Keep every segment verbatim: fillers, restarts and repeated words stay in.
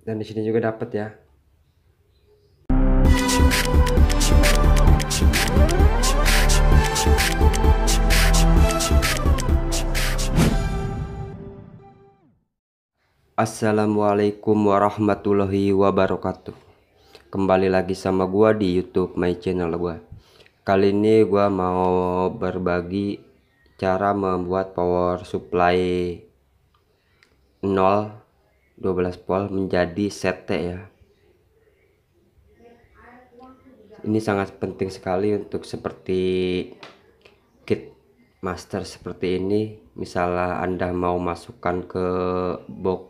Dan di sini juga dapat ya. Assalamualaikum warahmatullahi wabarakatuh. Kembali lagi sama gua di YouTube my channel gua. Kali ini gua mau berbagi cara membuat power supply nol dua belas volt menjadi C T ya. Ini sangat penting sekali untuk seperti kit master seperti ini. Misalnya Anda mau masukkan ke box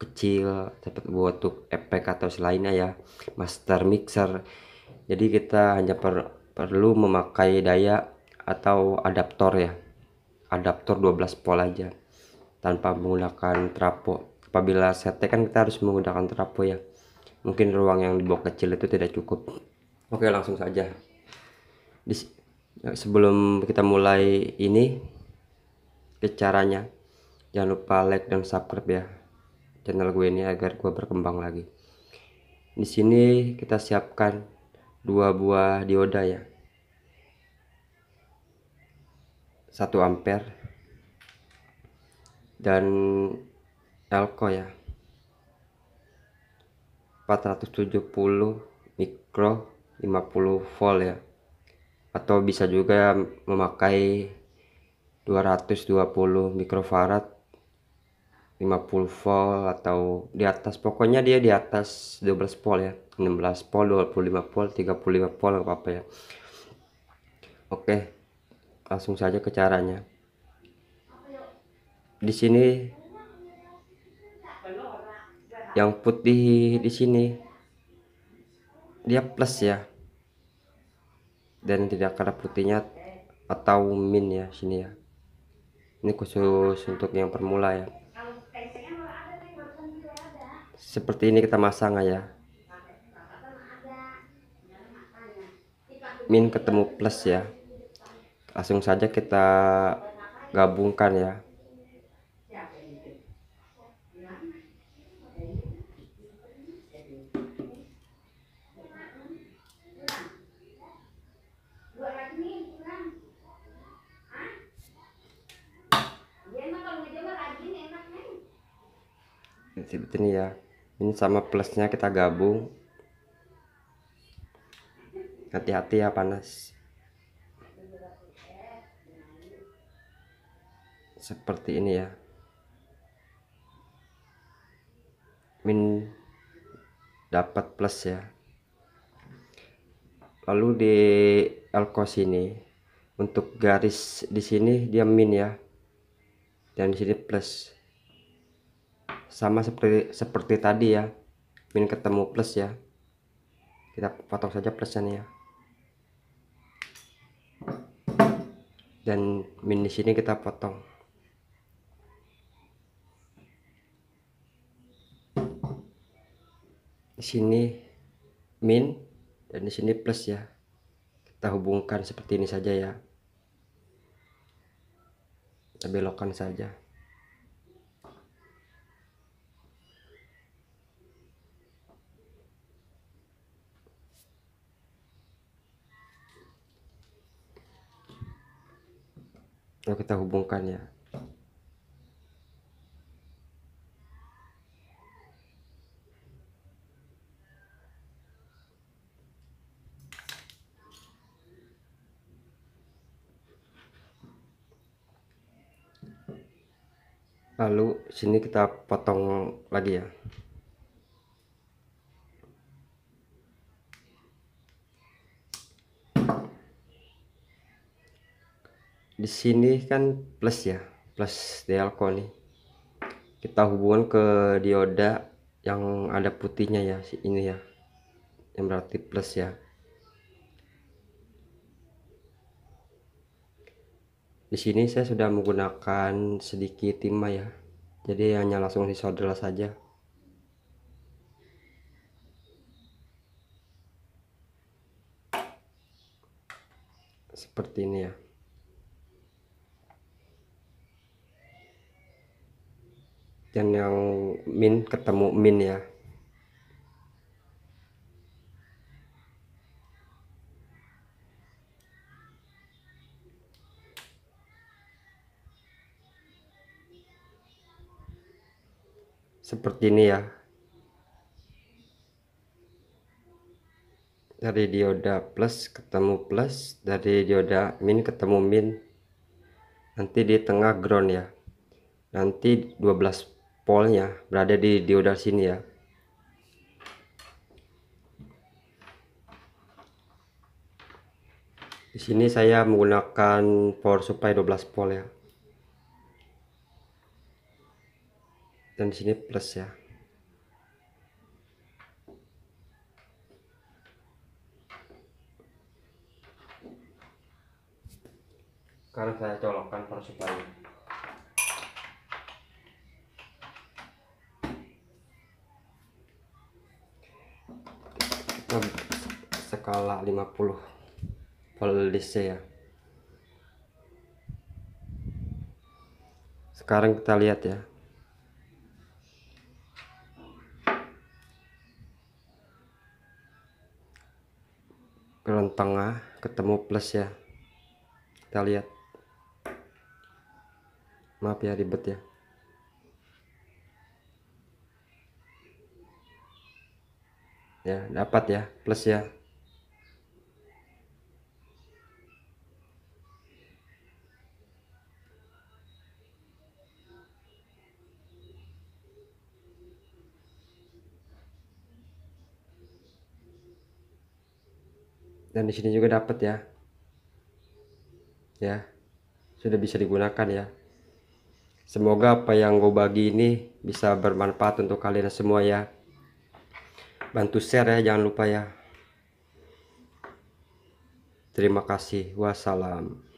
kecil seperti untuk efek atau selainnya ya, master mixer. Jadi kita hanya per, perlu memakai daya atau adaptor ya, adaptor dua belas volt aja tanpa menggunakan trapo. Apabila C T kan kita harus menggunakan trapo ya, mungkin ruang yang di box kecil itu tidak cukup. Oke, langsung saja. Di, sebelum kita mulai ini ke caranya, jangan lupa like dan subscribe ya channel gue ini agar gue berkembang lagi. Di sini kita siapkan dua buah dioda ya, satu ampere dan elco ya, empat ratus tujuh puluh mikro lima puluh volt ya, atau bisa juga memakai dua ratus dua puluh mikrofarad lima puluh volt atau di atas, pokoknya dia di atas dua belas volt ya, enam belas volt, dua puluh lima volt, tiga puluh lima volt, nggak apa-apa ya. Oke, langsung saja ke caranya. Di sini yang putih di sini dia plus ya, dan tidak ada putihnya atau min ya sini ya. Ini khusus untuk yang pemula ya. Seperti ini kita masang aja. Min ketemu plus ya. Langsung saja kita gabungkan ya. Seperti ini ya, ini sama plusnya kita gabung. Hati-hati ya, panas. Seperti ini ya, min dapat plus ya. Lalu di elco sini untuk garis di sini dia min ya, dan di sini plus. Sama seperti seperti tadi ya, min ketemu plus ya, kita potong saja plusnya nih ya. Dan min di sini kita potong. Di sini min dan di sini plus ya, kita hubungkan seperti ini saja ya, kita belokkan saja. Lalu kita hubungkan ya. Lalu sini kita potong lagi ya. Di sini kan plus ya, plus di elco nih kita hubungkan ke dioda yang ada putihnya ya, ini ya, yang berarti plus ya. Di sini saya sudah menggunakan sedikit timah ya, jadi hanya langsung disolder saja. Seperti ini ya. Dan yang min ketemu min ya, seperti ini ya, dari dioda plus ketemu plus, dari dioda min ketemu min, nanti di tengah ground ya, nanti dua belas polnya berada di dioda sini ya. Di sini saya menggunakan power supply dua belas volt ya, dan di sini plus ya. Sekarang saya colokkan power supply. Kita skala lima puluh polisi ya. Sekarang kita lihat ya, ground tengah ketemu plus ya. Kita lihat, maaf ya ribet ya. Ya dapat ya plus ya. Dan di sini juga dapat ya, ya sudah bisa digunakan ya. Semoga apa yang gue bagi ini bisa bermanfaat untuk kalian semua ya. Bantu share ya, jangan lupa ya. Terima kasih, wassalam.